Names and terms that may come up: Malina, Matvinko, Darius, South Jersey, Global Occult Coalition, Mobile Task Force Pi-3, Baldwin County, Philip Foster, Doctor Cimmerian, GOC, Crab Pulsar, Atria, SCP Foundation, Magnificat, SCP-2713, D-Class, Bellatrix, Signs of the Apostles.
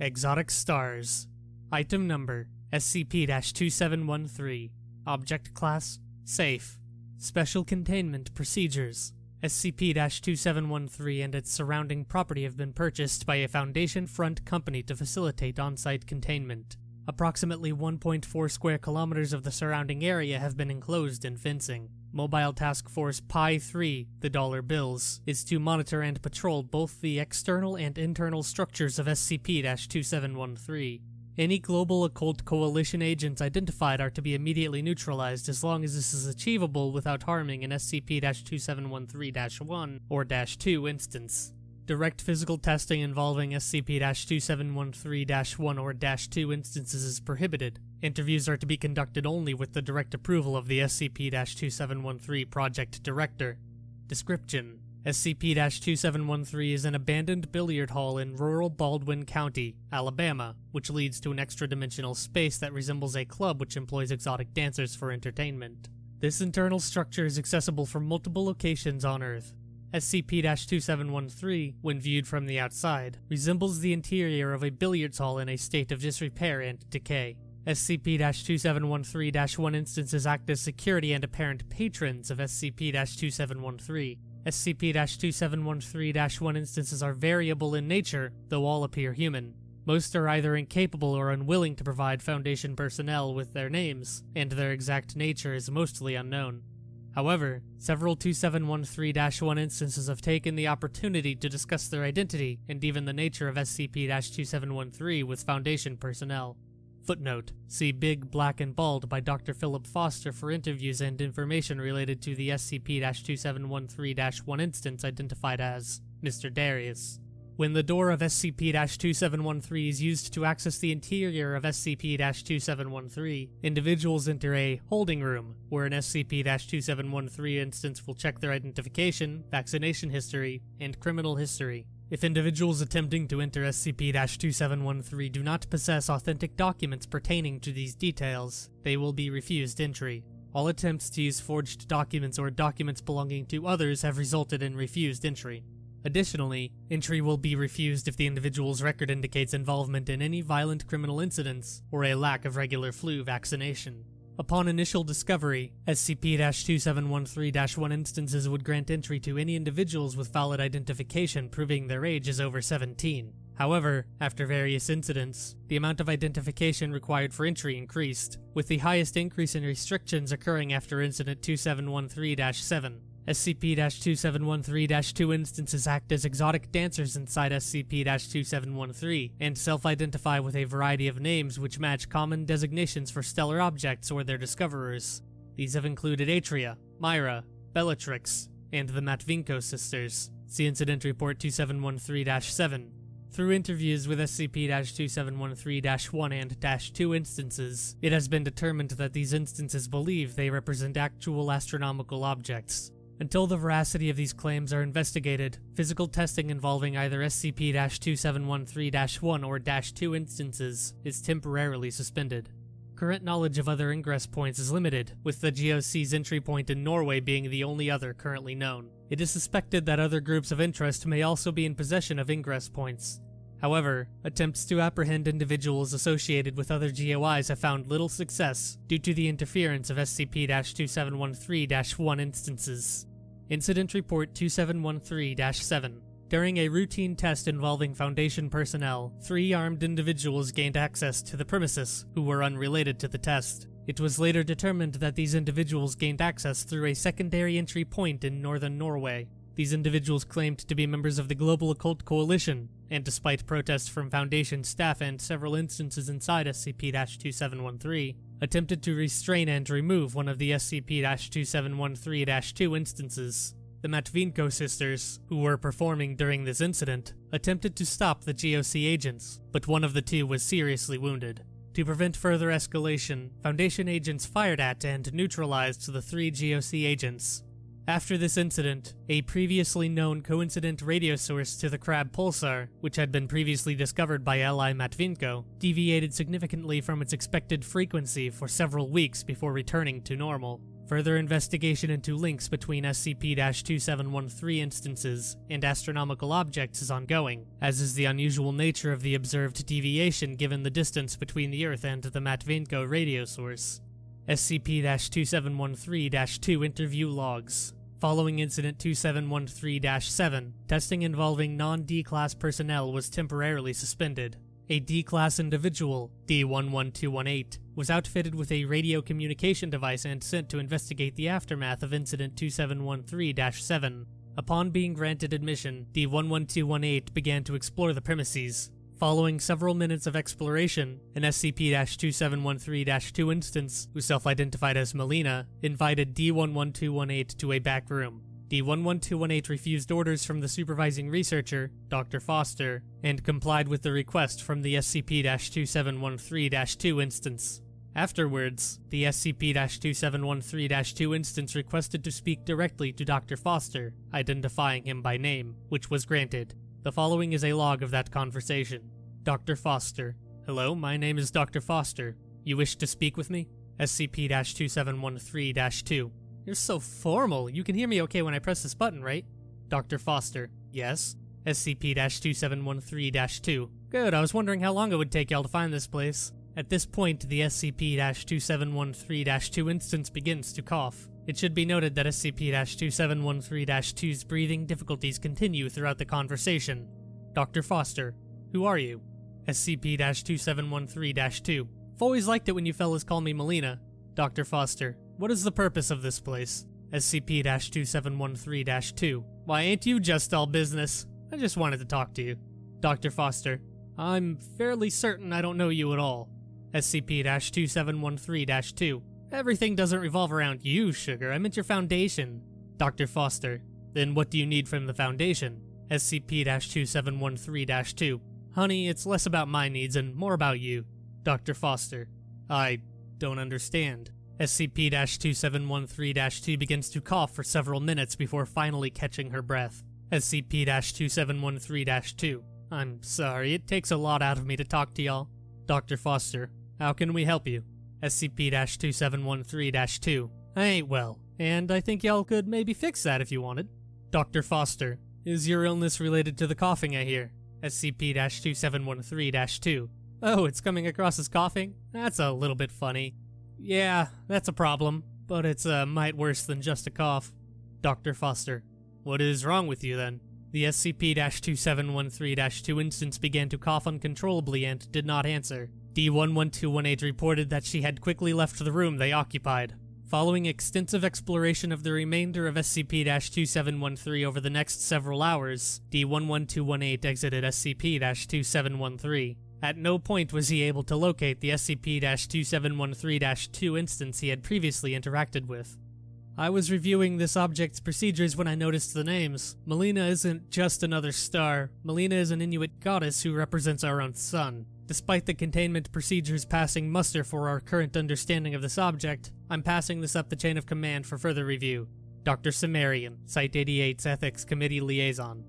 Exotic Stars. Item Number SCP-2713. Object Class Safe. Special Containment Procedures. SCP-2713 and its surrounding property have been purchased by a Foundation front company to facilitate on-site containment. Approximately 1.4 square kilometers of the surrounding area have been enclosed in fencing. Mobile Task Force Pi-3, the Dollar Bills, is to monitor and patrol both the external and internal structures of SCP-2713. Any Global Occult Coalition agents identified are to be immediately neutralized as long as this is achievable without harming an SCP-2713-1 or -2 instance. Direct physical testing involving SCP-2713-1 or -2 instances is prohibited. Interviews are to be conducted only with the direct approval of the SCP-2713 Project Director. Description: SCP-2713 is an abandoned billiard hall in rural Baldwin County, Alabama, which leads to an extra-dimensional space that resembles a club which employs exotic dancers for entertainment. This internal structure is accessible from multiple locations on Earth. SCP-2713, when viewed from the outside, resembles the interior of a billiards hall in a state of disrepair and decay. SCP-2713-1 instances act as security and apparent patrons of SCP-2713. SCP-2713-1 instances are variable in nature, though all appear human. Most are either incapable or unwilling to provide Foundation personnel with their names, and their exact nature is mostly unknown. However, several 2713-1 instances have taken the opportunity to discuss their identity and even the nature of SCP-2713 with Foundation personnel. Footnote: see Big, Black, and Bald by Dr. Philip Foster for interviews and information related to the SCP-2713-1 instance identified as Mr. Darius. When the door of SCP-2713 is used to access the interior of SCP-2713, individuals enter a holding room, where an SCP-2713 instance will check their identification, vaccination history, and criminal history. If individuals attempting to enter SCP-2713 do not possess authentic documents pertaining to these details, they will be refused entry. All attempts to use forged documents or documents belonging to others have resulted in refused entry. Additionally, entry will be refused if the individual's record indicates involvement in any violent criminal incidents or a lack of regular flu vaccination. Upon initial discovery, SCP-2713-1 instances would grant entry to any individuals with valid identification proving their age is over 17. However, after various incidents, the amount of identification required for entry increased, with the highest increase in restrictions occurring after Incident 2713-7. SCP-2713-2 instances act as exotic dancers inside SCP-2713 and self-identify with a variety of names which match common designations for stellar objects or their discoverers. These have included Atria, Myra, Bellatrix, and the Matvinko sisters. See Incident Report 2713-7. Through interviews with SCP-2713-1 and -2 instances, it has been determined that these instances believe they represent actual astronomical objects. Until the veracity of these claims are investigated, physical testing involving either SCP-2713-1 or -2 instances is temporarily suspended. Current knowledge of other ingress points is limited, with the GOC's entry point in Norway being the only other currently known. It is suspected that other groups of interest may also be in possession of ingress points. However, attempts to apprehend individuals associated with other GOIs have found little success due to the interference of SCP-2713-1 instances. Incident Report 2713-7. During a routine test involving Foundation personnel, 3 armed individuals gained access to the premises who were unrelated to the test. It was later determined that these individuals gained access through a secondary entry point in northern Norway. These individuals claimed to be members of the Global Occult Coalition, and despite protests from Foundation staff and several instances inside SCP-2713, attempted to restrain and remove one of the SCP-2713-2 instances. The Matvinko sisters, who were performing during this incident, attempted to stop the GOC agents, but one of the 2 was seriously wounded. To prevent further escalation, Foundation agents fired at and neutralized the 3 GOC agents. After this incident, a previously known coincident radio source to the Crab Pulsar, which had been previously discovered by L.I. Matvinko, deviated significantly from its expected frequency for several weeks before returning to normal. Further investigation into links between SCP-2713 instances and astronomical objects is ongoing, as is the unusual nature of the observed deviation given the distance between the Earth and the Matvinko radio source. SCP-2713-2 Interview Logs. Following Incident 2713-7, testing involving non-D-Class personnel was temporarily suspended. A D-Class individual, D-11218, was outfitted with a radio communication device and sent to investigate the aftermath of Incident 2713-7. Upon being granted admission, D-11218 began to explore the premises. Following several minutes of exploration, an SCP-2713-2 instance, who self-identified as Malina, invited D-11218 to a back room. D-11218 refused orders from the supervising researcher, Doctor Foster, and complied with the request from the SCP-2713-2 instance. Afterwards, the SCP-2713-2 instance requested to speak directly to Doctor Foster, identifying him by name, which was granted. The following is a log of that conversation. Dr. Foster. Hello, my name is Dr. Foster. You wish to speak with me? SCP-2713-2. You're so formal. You can hear me okay when I press this button, right? Dr. Foster. Yes. SCP-2713-2. Good, I was wondering how long it would take y'all to find this place. At this point, the SCP-2713-2 instance begins to cough. It should be noted that SCP-2713-2's breathing difficulties continue throughout the conversation. Dr. Foster, who are you? SCP-2713-2. I've always liked it when you fellas call me Malina. Dr. Foster, what is the purpose of this place? SCP-2713-2. Why, ain't you just all business? I just wanted to talk to you. Dr. Foster, I'm fairly certain I don't know you at all. SCP-2713-2. Everything doesn't revolve around you, sugar. I meant your Foundation. Dr. Foster. Then what do you need from the Foundation? SCP-2713-2. Honey, it's less about my needs and more about you. Dr. Foster. I don't understand. SCP-2713-2 begins to cough for several minutes before finally catching her breath. SCP-2713-2. I'm sorry, it takes a lot out of me to talk to y'all. Dr. Foster. How can we help you? SCP-2713-2. I ain't well, and I think y'all could maybe fix that if you wanted. Dr. Foster. Is your illness related to the coughing I hear? SCP-2713-2. Oh, it's coming across as coughing? That's a little bit funny. Yeah, that's a problem, but it's a mite worse than just a cough. Dr. Foster. What is wrong with you then? The SCP-2713-2 instance began to cough uncontrollably and did not answer. D-11218 reported that she had quickly left the room they occupied. Following extensive exploration of the remainder of SCP-2713 over the next several hours, D-11218 exited SCP-2713. At no point was he able to locate the SCP-2713-2 instance he had previously interacted with. I was reviewing this object's procedures when I noticed the names. Malina isn't just another star. Malina is an Inuit goddess who represents our own sun. Despite the containment procedures passing muster for our current understanding of this object, I'm passing this up the chain of command for further review. Doctor Cimmerian, Site 88's Ethics Committee Liaison.